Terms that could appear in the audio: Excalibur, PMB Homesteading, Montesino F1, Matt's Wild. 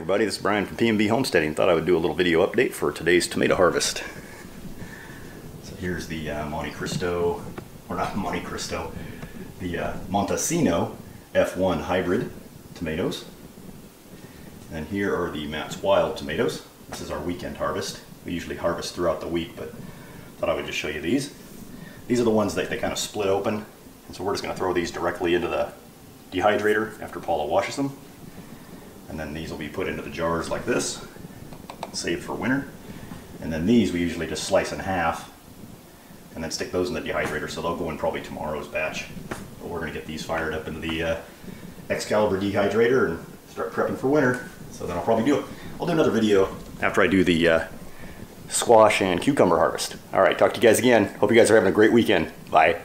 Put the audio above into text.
everybody, this is Brian from PMB Homesteading. Thought I would do a little video update for today's tomato harvest. So here's the Montesino F1 hybrid tomatoes. And here are the Matt's Wild tomatoes. This is our weekend harvest. We usually harvest throughout the week, but thought I would just show you these. These are the ones that they kind of split open, and so we're just going to throw these directly into the dehydrator after Paula washes them. And then these will be put into the jars like this, saved for winter. And then these we usually just slice in half and then stick those in the dehydrator, so they'll go in probably tomorrow's batch. But we're going to get these fired up into the Excalibur dehydrator and start prepping for winter. So then I'll probably do it. I'll do another video after I do the squash and cucumber harvest. All right, talk to you guys again. Hope you guys are having a great weekend. Bye.